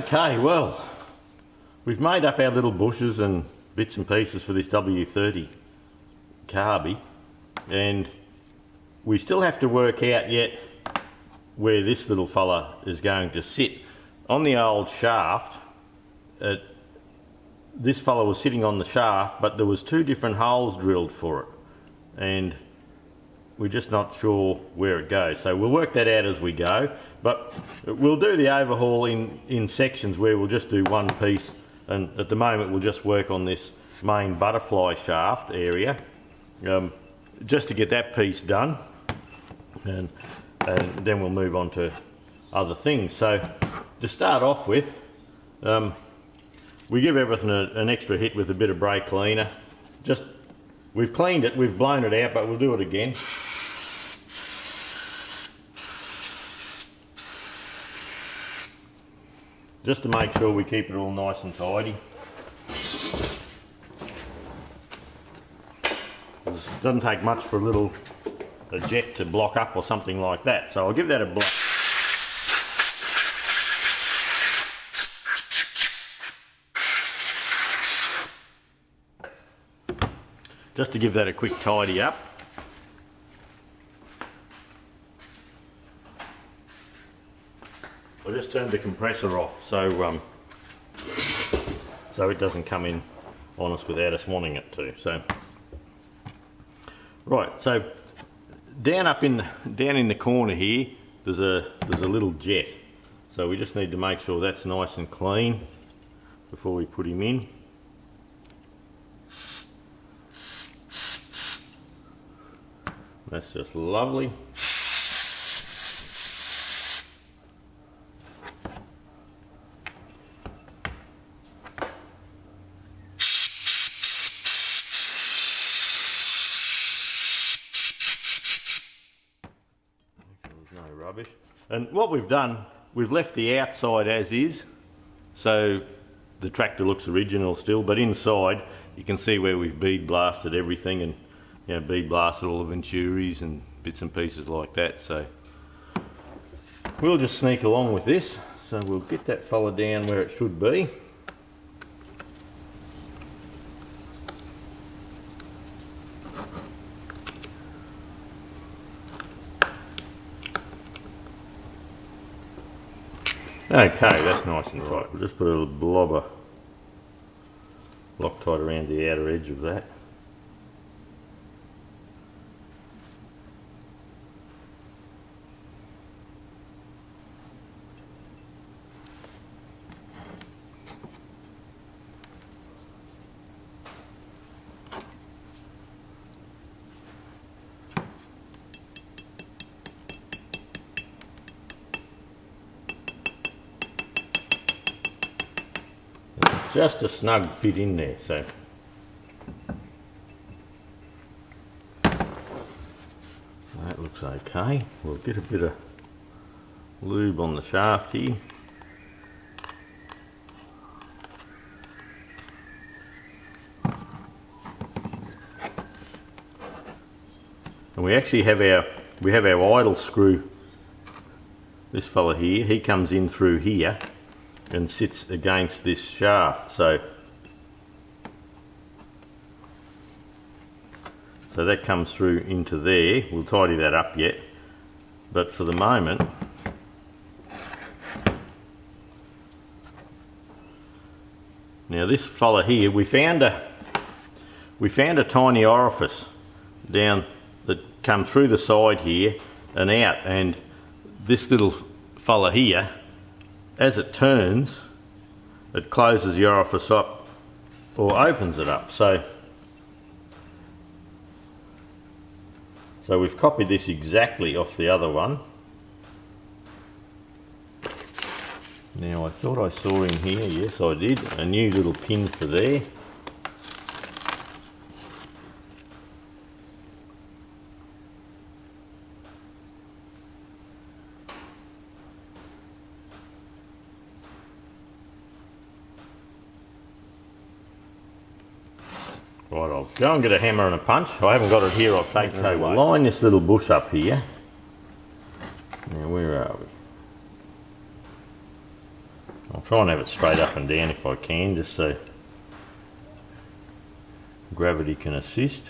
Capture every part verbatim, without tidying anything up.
Okay, well, we've made up our little bushes and bits and pieces for this W thirty carby, and we still have to work out yet where this little fella is going to sit. On the old shaft, it, this fella was sitting on the shaft, but there was two different holes drilled for it, and we're just not sure where it goes. So we'll work that out as we go, but we'll do the overhaul in, in sections where we'll just do one piece, and at the moment we'll just work on this main butterfly shaft area, um, just to get that piece done, and, and then we'll move on to other things. So to start off with, um, we give everything a, an extra hit with a bit of brake cleaner. Just, we've cleaned it, we've blown it out, but we'll do it again. Just to make sure we keep it all nice and tidy. It doesn't take much for a little a jet to block up or something like that. So I'll give that a block. Just to give that a quick tidy up. I just turned the compressor off so um, so it doesn't come in on us without us wanting it to. So right, so down up in down in the corner here, there's a there's a little jet. So we just need to make sure that's nice and clean before we put him in. That's just lovely. There's no rubbish. And what we've done, we've left the outside as is, so the tractor looks original still, but inside you can see where we've bead blasted everything, and you know, bead blasted all the Venturis and bits and pieces like that. So we'll just sneak along with this. So we'll get that fella down where it should be. Okay, that's nice and tight. We'll just put a little blob of Loctite around the outer edge of that. Just a snug fit in there, so. That looks okay. We'll get a bit of lube on the shaft here. And we actually have our, we have our idle screw. This fella here, he comes in through here and sits against this shaft, so so that comes through into there. We'll tidy that up yet, but for the moment now this fella here, we found a we found a tiny orifice down that come through the side here and out, and this little fella here, as it turns, it closes the orifice up or opens it up. So, so we've copied this exactly off the other one. Now I thought I saw in here, yes I did, a new little pin for there. Right, I'll go and get a hammer and a punch. I haven't got it here, I'll take it away. We'll line this little bush up here. Now, where are we? Off trying to have it straight up and down if I can, just so gravity can assist.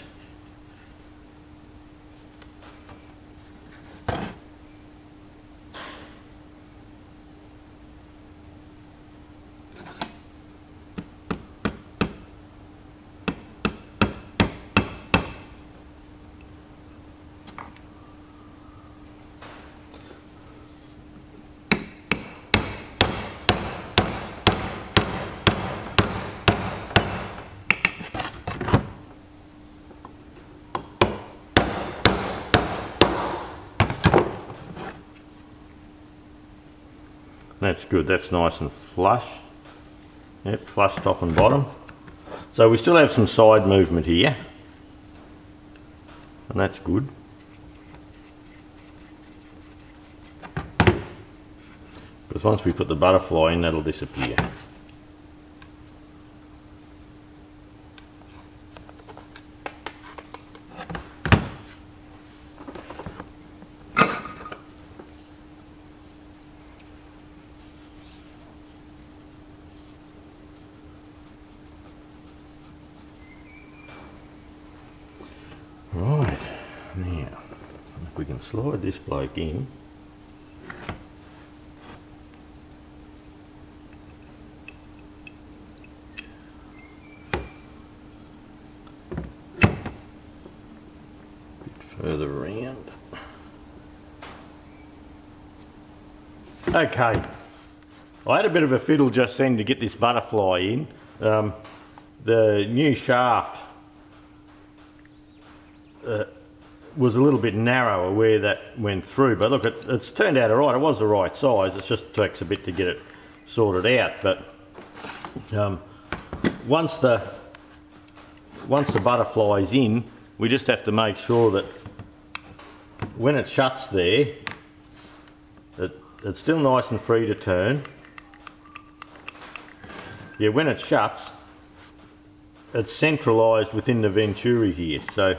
That's good, that's nice and flush. Yep, flush top and bottom. So we still have some side movement here, and that's good. Because once we put the butterfly in, that'll disappear. Right, now, if we can slide this bloke in. A bit further around. Okay, I had a bit of a fiddle just then to get this butterfly in. Um, the new shaft Uh, was a little bit narrower where that went through, but look, it, it's turned out all right. It was the right size, it just takes a bit to get it sorted out. But um, once the once the butterfly's in, we just have to make sure that when it shuts there, it, it's still nice and free to turn. Yeah, when it shuts, it's centralised within the Venturi here, so.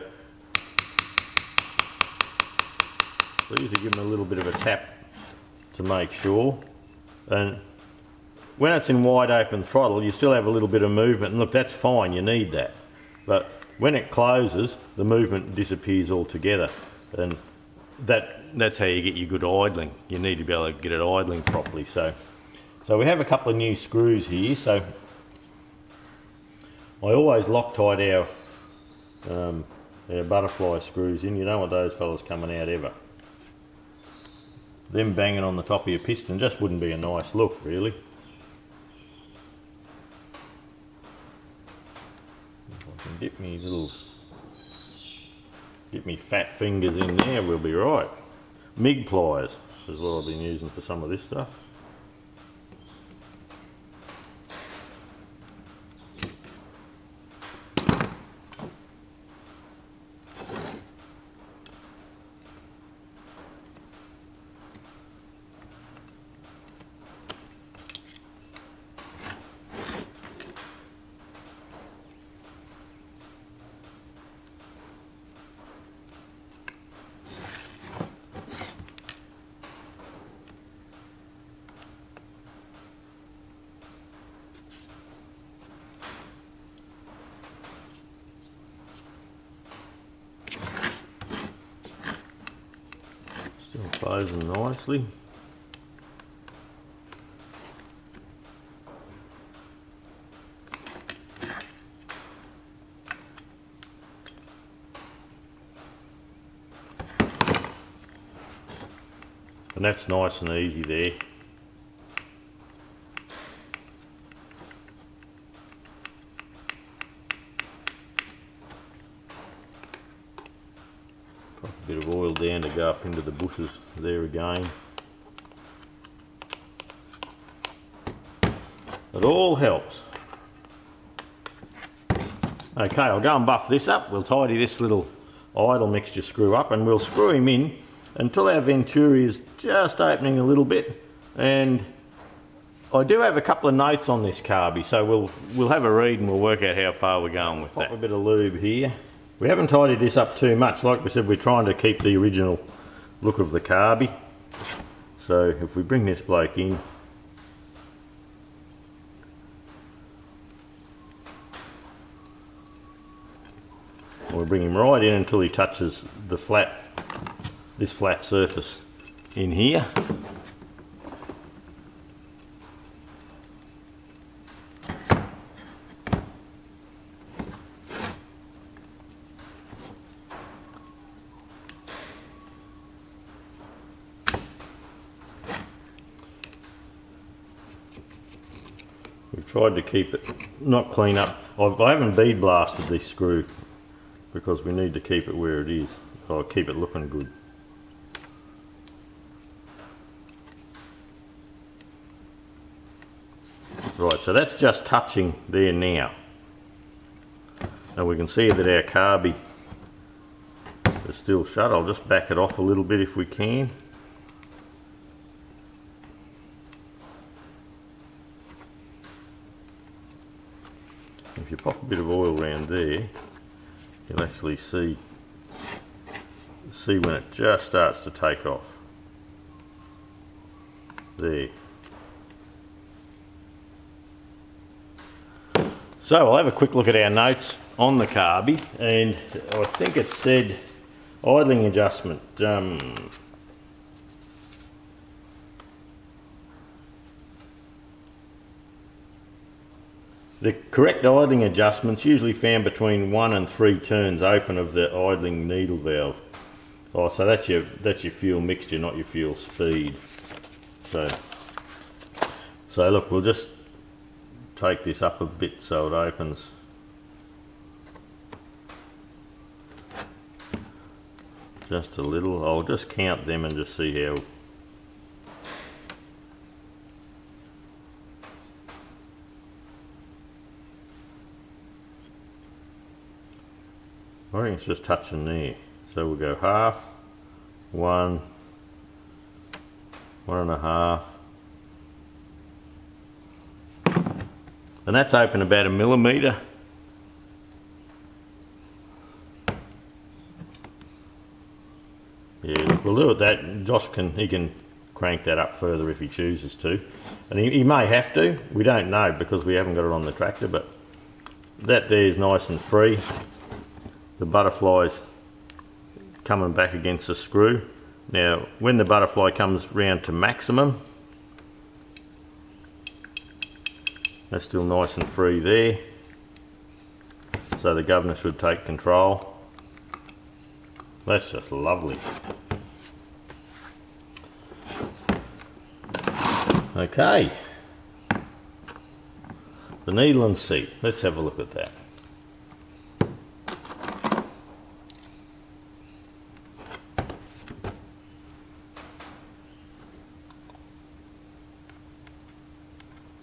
So you usually give them a little bit of a tap to make sure, and when it's in wide open throttle you still have a little bit of movement, and look, that's fine, you need that, but when it closes the movement disappears altogether, and that that's how you get your good idling. You need to be able to get it idling properly. So so we have a couple of new screws here. So I always Loctite our, um, our butterfly screws in. You don't want those fellas coming out ever. Them banging on the top of your piston just wouldn't be a nice look, really. If I can get me little, get me fat fingers in there, we'll be right. M I G pliers is what I've been using for some of this stuff. Closing nicely. And that's nice and easy there. Bit of oil down to go up into the bushes there again. It all helps. Okay, I'll go and buff this up. We'll tidy this little idle mixture screw up, and we'll screw him in until our Venturi is just opening a little bit. And I do have a couple of notes on this carby, so we'll we'll have a read and we'll work out how far we're going with that. Pop a bit of lube here. We haven't tidied this up too much. Like we said, we're trying to keep the original look of the carby. So if we bring this bloke in, We'll bring him right in until he touches the flat, this flat surface in here. We've tried to keep it not clean up. I've, I haven't bead blasted this screw because we need to keep it where it is. So I'll keep it looking good. Right, so that's just touching there now. And we can see that our carby is still shut. I'll just back it off a little bit if we can. If you pop a bit of oil around there, you'll actually see, see when it just starts to take off. There. So we'll have a quick look at our notes on the carby, and I think it said idling adjustment. Um, The correct idling adjustments usually found between one and three turns open of the idling needle valve. Oh, so that's your that's your fuel mixture, not your fuel speed. So, so look, we'll just take this up a bit so it opens. Just a little. I'll just count them and just see how. I think it's just touching there. So we'll go half, one, one and a half. And that's open about a millimetre. Yeah, we'll do it that. Josh can, he can crank that up further if he chooses to. And he, he may have to, we don't know because we haven't got it on the tractor, but that there is nice and free. The butterfly's coming back against the screw. Now, when the butterfly comes round to maximum, that's still nice and free there. So the governor should take control. That's just lovely. Okay. The needle and seat. Let's have a look at that.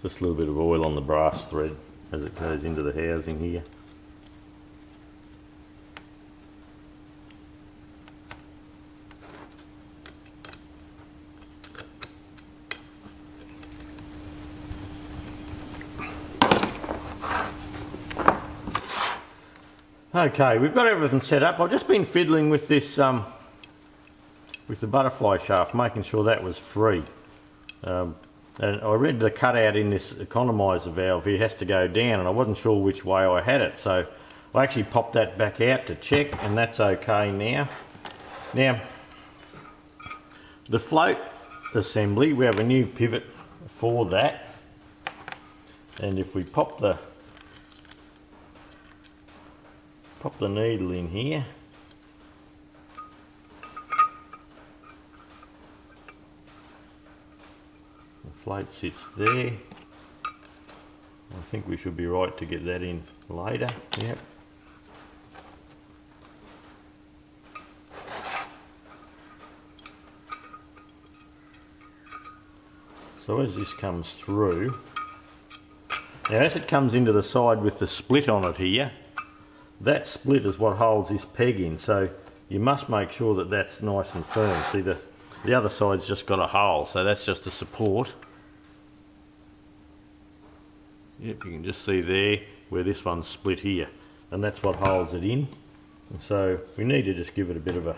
Just a little bit of oil on the brass thread as it goes into the housing here. Okay, we've got everything set up. I've just been fiddling with this, um, with the butterfly shaft, making sure that was free. Um, And I read the cutout in this economiser valve here has to go down, and I wasn't sure which way I had it, so I actually popped that back out to check, and that's okay now. Now, the float assembly, we have a new pivot for that, and if we pop the pop the needle in here, plate sits there. I think we should be right to get that in later. Yep. So as this comes through, now as it comes into the side with the split on it here, that split is what holds this peg in. So you must make sure that that's nice and firm. See, the, the other side's just got a hole, so that's just a support. Yep, you can just see there where this one's split here, and that's what holds it in. And so we need to just give it a bit of a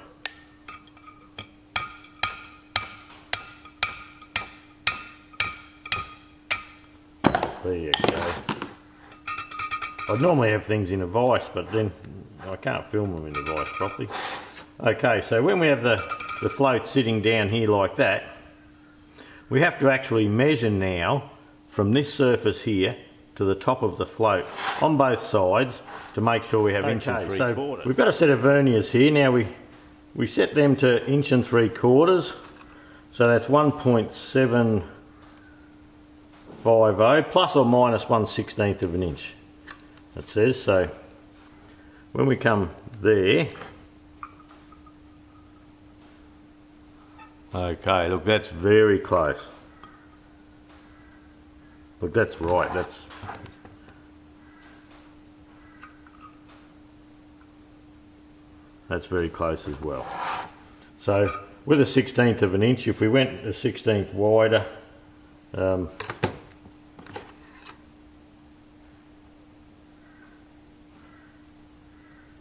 there you go. I'd normally have things in a vise, but then I can't film them in a vise properly. Okay, so when we have the, the float sitting down here like that, we have to actually measure now from this surface here to the top of the float on both sides to make sure we have okay, inch and three so quarters. We've got a set of verniers here. Now we we set them to inch and three quarters, so that's one point seven five zero plus or minus one sixteenth of an inch. It says so. When we come there, okay, look, that's very close. Look, that's right, that's... That's very close as well. So, with a sixteenth of an inch, if we went a sixteenth wider, um,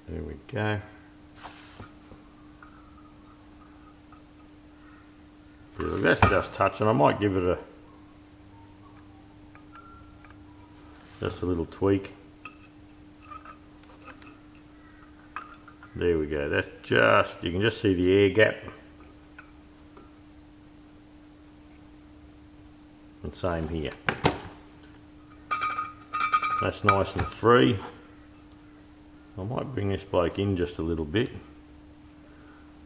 there we go. That's just touching. I might give it a just a little tweak. There we go. That's just, you can just see the air gap. And same here. That's nice and free. I might bring this bloke in just a little bit.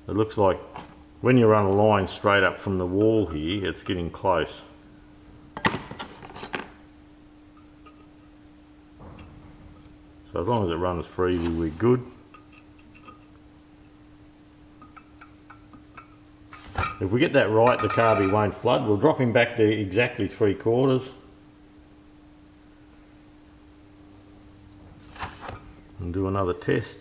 It looks like when you run a line straight up from the wall here, it's getting close. So as long as it runs freely, we're good. If we get that right, the carbie won't flood. We'll drop him back to exactly three quarters. And do another test.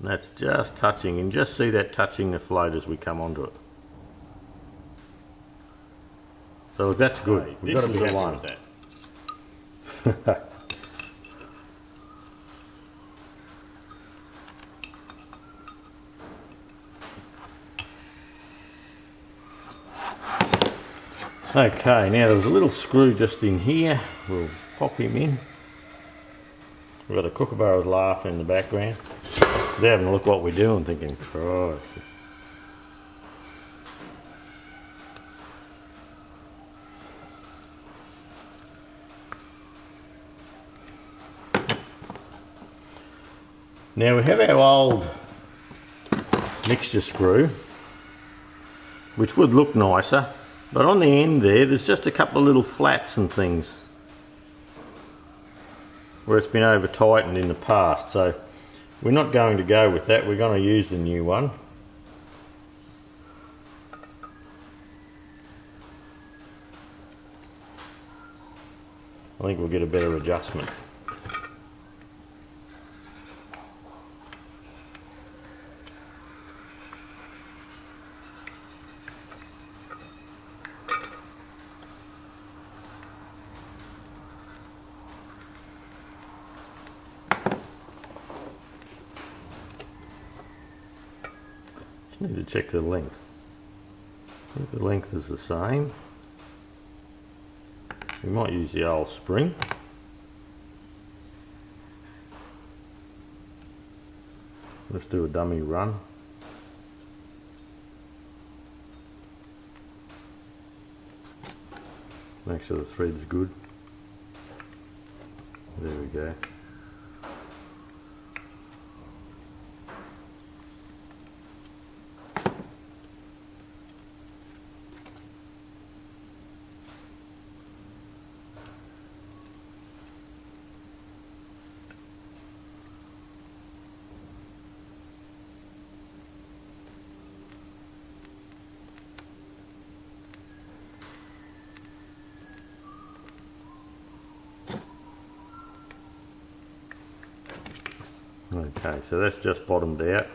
And that's just touching, and just see that touching the float as we come onto it. So that's good. Hey, we've got to be alone with that. Okay, now there was a little screw just in here. We'll pop him in. We've got a kookaburra's laugh in the background. They're having a look what we're doing, thinking, Christ. Now we have our old mixture screw, which would look nicer. But on the end there, there's just a couple of little flats and things where it's been over tightened in the past. So we're not going to go with that, we're going to use the new one. I think we'll get a better adjustment. Need to check the length. I think the length is the same. We might use the old spring. Let's do a dummy run. Make sure the thread's good. There we go. Okay, so that's just bottomed out.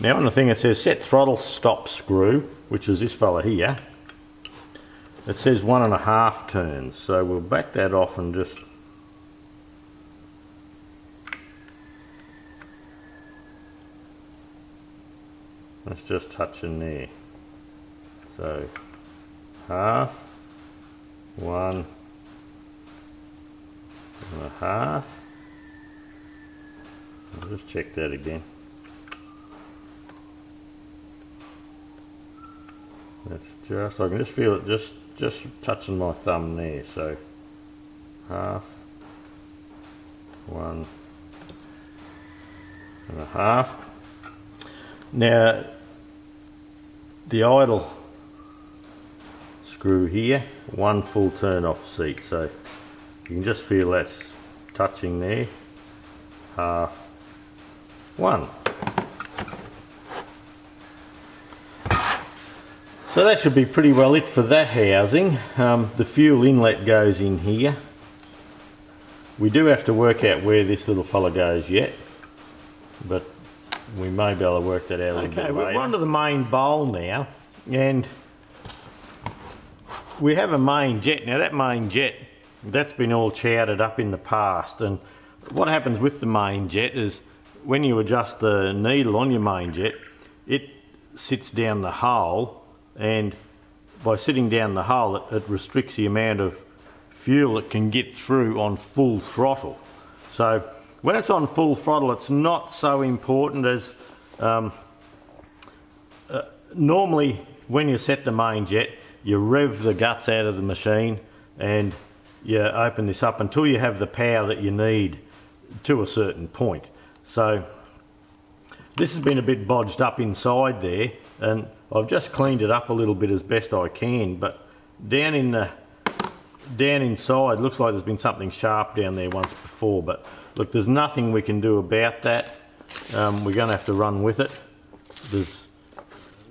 Now on the thing it says set throttle stop screw, which is this fella here. It says one and a half turns, so we'll back that off and just let's just touch in there. So half, one, and a half. I'll just check that again. That's just, I can just feel it just, just touching my thumb there, so half, one and a half. Now the idle screw here, one full turn off seat, so you can just feel that's touching there, half, one. So that should be pretty well it for that housing. Um, the fuel inlet goes in here. We do have to work out where this little fella goes yet, but we may be able to work that out a little bit later. Okay, we're on to the main bowl now, and we have a main jet. Now that main jet, that's been all chowdered up in the past, and what happens with the main jet is when you adjust the needle on your main jet, it sits down the hole, and by sitting down the hole, it, it restricts the amount of fuel it can get through on full throttle. So when it's on full throttle, it's not so important as um, uh, normally when you set the main jet, you rev the guts out of the machine and you open this up until you have the power that you need to a certain point. So this has been a bit bodged up inside there, and I've just cleaned it up a little bit as best I can, but down in the down inside looks like there's been something sharp down there once before, but look, there's nothing we can do about that. Um, we're going to have to run with it. There's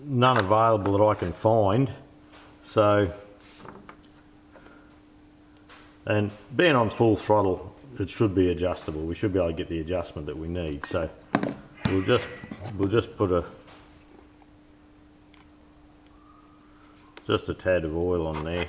none available that I can find. So, and being on full throttle, it should be adjustable. We should be able to get the adjustment that we need. So we'll just we'll just put a just a tad of oil on there.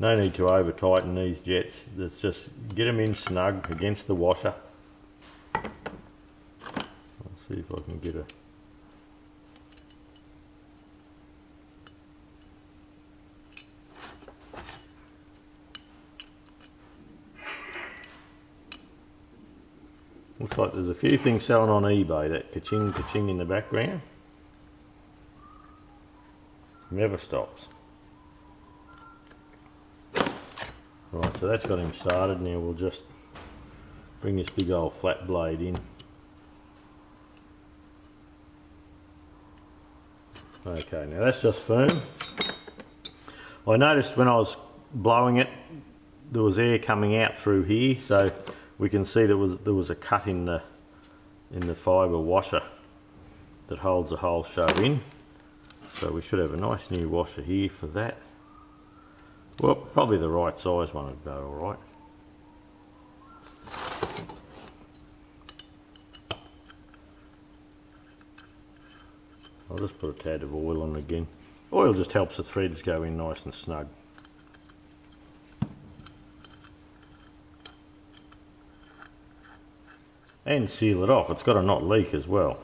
No need to over tighten these jets. Let's just get them in snug against the washer. See if I can get a looks like there's a few things selling on eBay, that ka-ching ka-ching in the background. Never stops. Right, so that's got him started. Now we'll just bring this big old flat blade in. Okay, now that's just firm. I noticed when I was blowing it, there was air coming out through here, so we can see there was there was a cut in the in the fibre washer that holds the whole show in. So we should have a nice new washer here for that. Well, probably the right size one would go all right. I'll just put a tad of oil on again. Oil just helps the threads go in nice and snug. And seal it off. It's got to not leak as well.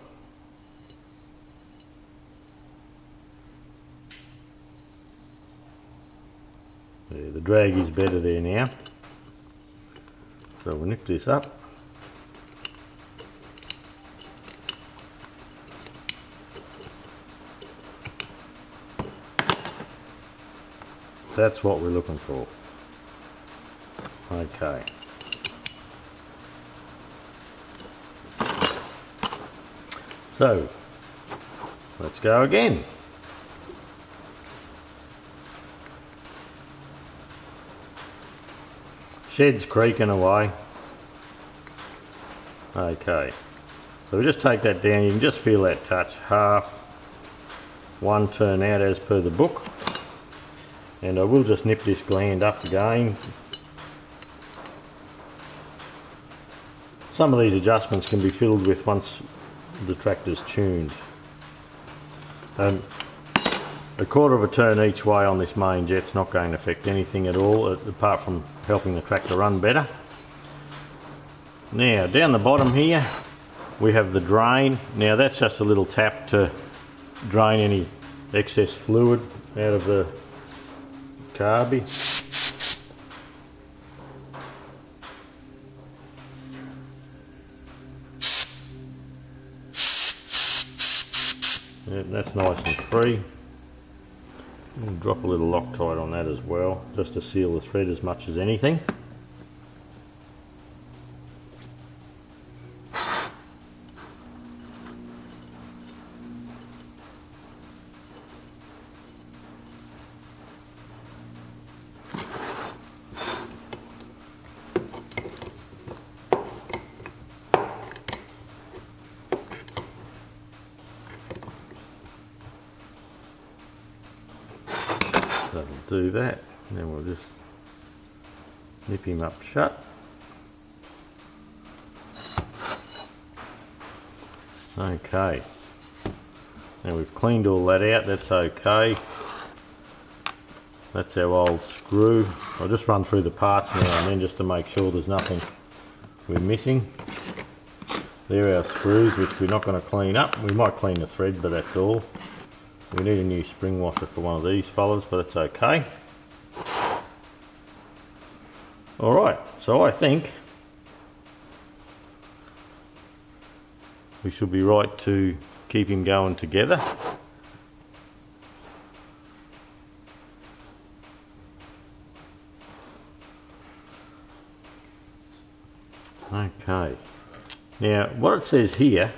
There, the drag is better there now. So we'll nip this up. That's what we're looking for. Okay. So, let's go again. Shed's creaking away. Okay. So we just take that down. You can just feel that touch. Half, one turn out as per the book. And I will just nip this gland up again. Some of these adjustments can be filled with once the tractor's tuned. Um, a quarter of a turn each way on this main jet's not going to affect anything at all, apart from helping the tractor run better. Now, down the bottom here, We have the drain. Now that's just a little tap to drain any excess fluid out of the carby. Yeah, that's nice and free. We'll drop a little Loctite on that as well, just to seal the thread as much as anything. Do that, and then we'll just nip him up shut. Okay, now we've cleaned all that out. That's okay. That's our old screw. I'll just run through the parts now and then just to make sure there's nothing we're missing. They're our screws, which we're not going to clean up. We might clean the thread, but that's all. We need a new spring washer for one of these fellas, but it's okay. Alright, so I think we should be right to keep him going together. Okay, now what it says here,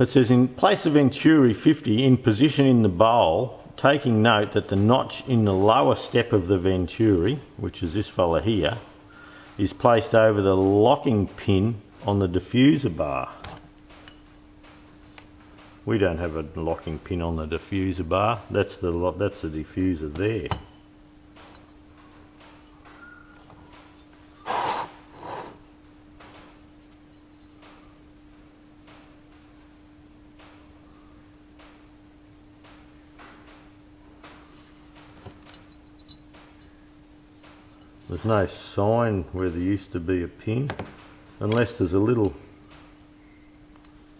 it says, in place of Venturi fifty in position in the bowl, taking note that the notch in the lower step of the Venturi, which is this fella here, is placed over the locking pin on the diffuser bar. We don't have a locking pin on the diffuser bar. That's the, that's the diffuser there. There's no sign where there used to be a pin, unless there's a little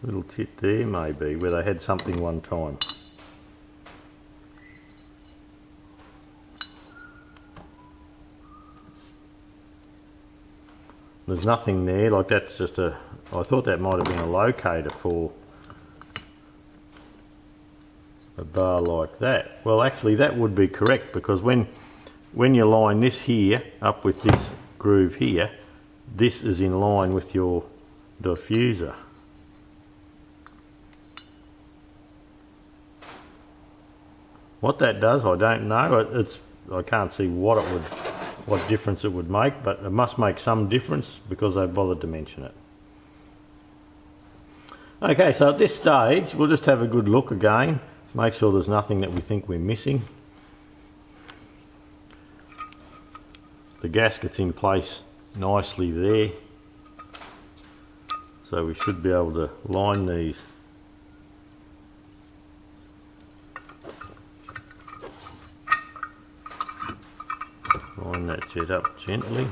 little tit there maybe, where they had something one time. There's nothing there, like that's just a, I thought that might have been a locator for a bar like that. Well actually that would be correct, because when When you line this here up with this groove here, this is in line with your diffuser. What that does, I don't know. It, it's I can't see what it would, what difference it would make, but it must make some difference because they bothered to mention it. Okay, so at this stage, we'll just have a good look again, make sure there's nothing that we think we're missing. The gasket's in place nicely there, so we should be able to line these. Line that jet up gently.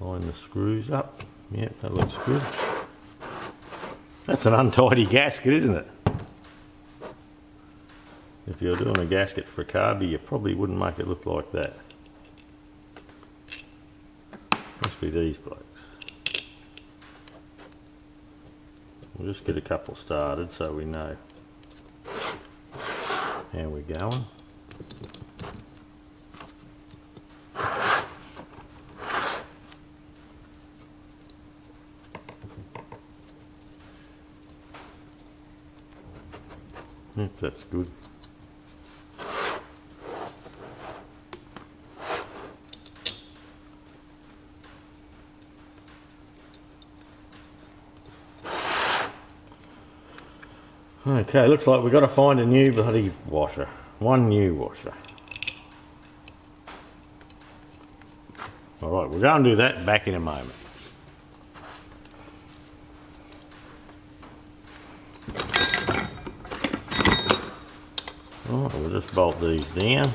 Line the screws up. Yep, that looks good. That's an untidy gasket, isn't it? If you're doing a gasket for a carby, you probably wouldn't make it look like that. Must be these blokes. We'll just get a couple started so we know how we're going. That's good. Okay, looks like we've got to find a new bloody washer. One new washer. Alright, we'll go and do that, back in a moment. So we just bolt these down.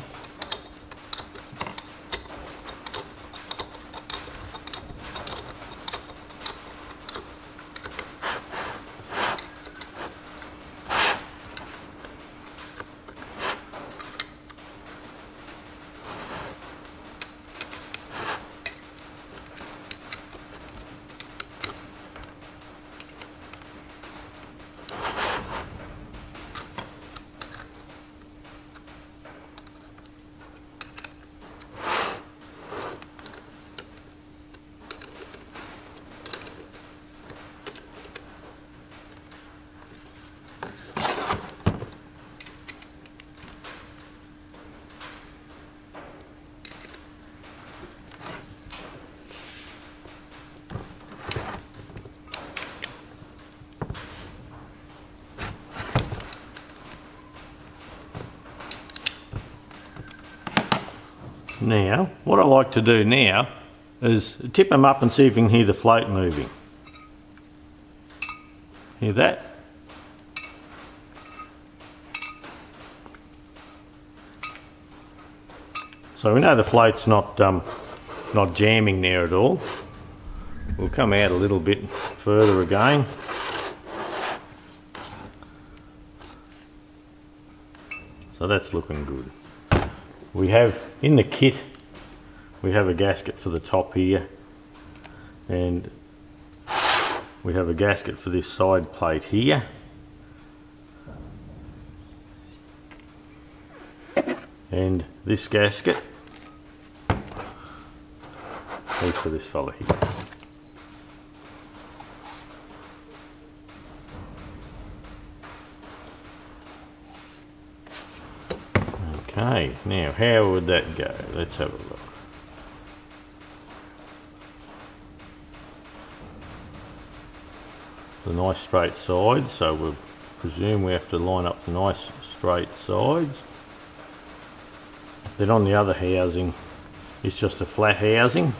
Now, what I like to do now is tip them up and see if you can hear the float moving. Hear that? So we know the float's not um, not jamming there at all. We'll come out a little bit further again. So that's looking good. We have in the kit, we have a gasket for the top here, and we have a gasket for this side plate here. And this gasket is for this fella here. Okay, now how would that go? Let's have a look. The nice straight sides, so we'll presume we have to line up the nice straight sides. Then on the other housing, it's just a flat housing.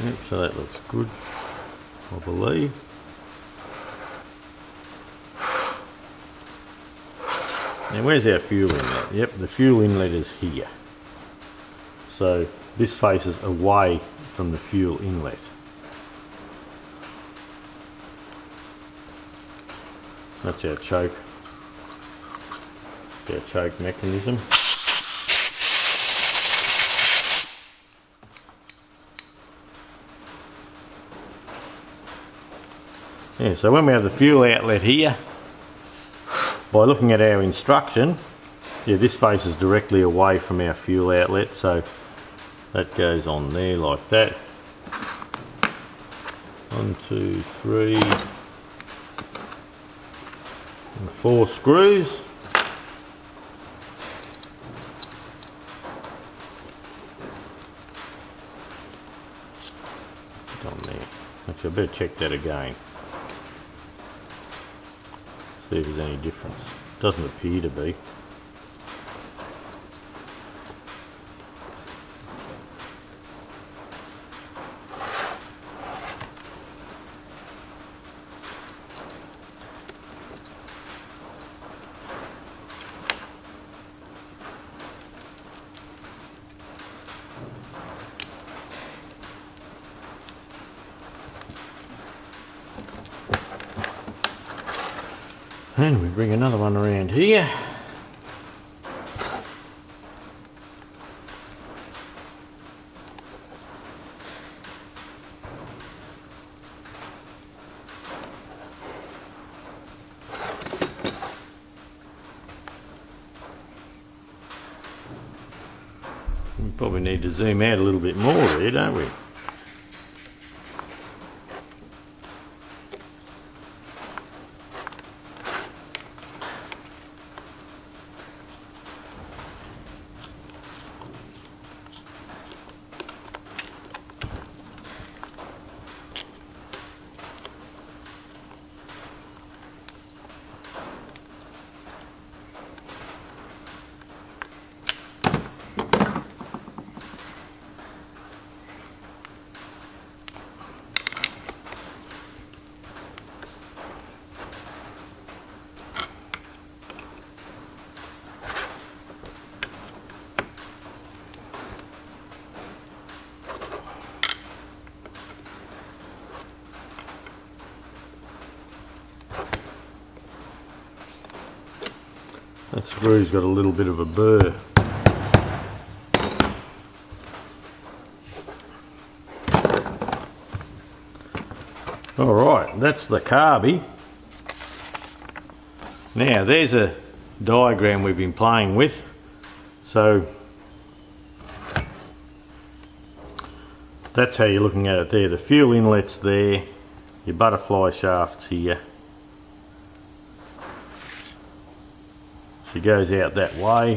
Yep, so that looks good, I believe. Now where's our fuel inlet? Yep, the fuel inlet is here. So this faces away from the fuel inlet. That's our choke. That's our choke mechanism. Yeah, so when we have the fuel outlet here, by looking at our instruction, yeah, this faces directly away from our fuel outlet, so that goes on there like that. One, two, three, and four screws. It's on there. Actually, I better check that again. See if there's any difference. Doesn't appear to be. And we bring another one around here. We probably need to zoom out a little bit more there, don't we? That screw's got a little bit of a burr. Alright, that's the carbie. Now there's a diagram we've been playing with. So that's how you're looking at it there. The fuel inlet's there, your butterfly shaft's here. She goes out that way.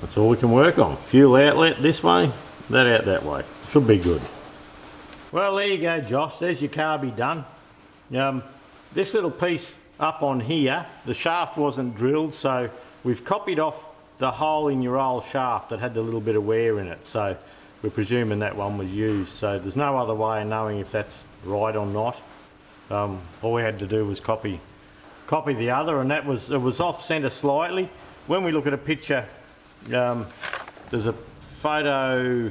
That's all we can work on. Fuel outlet this way, that out that way. Should be good. Well, there you go, Josh. There's your carbie done. Um, this little piece up on here, the shaft wasn't drilled, so we've copied off the hole in your old shaft that had the little bit of wear in it, so we're presuming that one was used. So there's no other way of knowing if that's right or not. Um, all we had to do was copy copy the other, and that was it was off center slightly. When we look at a picture, um, there's a photo,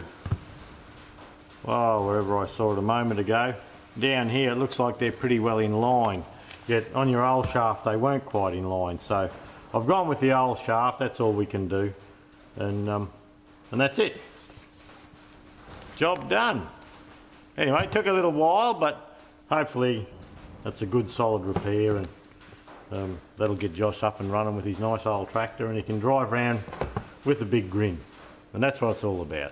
oh, wherever I saw it a moment ago, down here it looks like they're pretty well in line, yet on your old shaft they weren't quite in line. So I've gone with the old shaft, that's all we can do, and um, and that's it. Job done. Anyway, it took a little while, but hopefully that's a good solid repair, and um, that'll get Josh up and running with his nice old tractor, and he can drive around with a big grin, and that's what it's all about.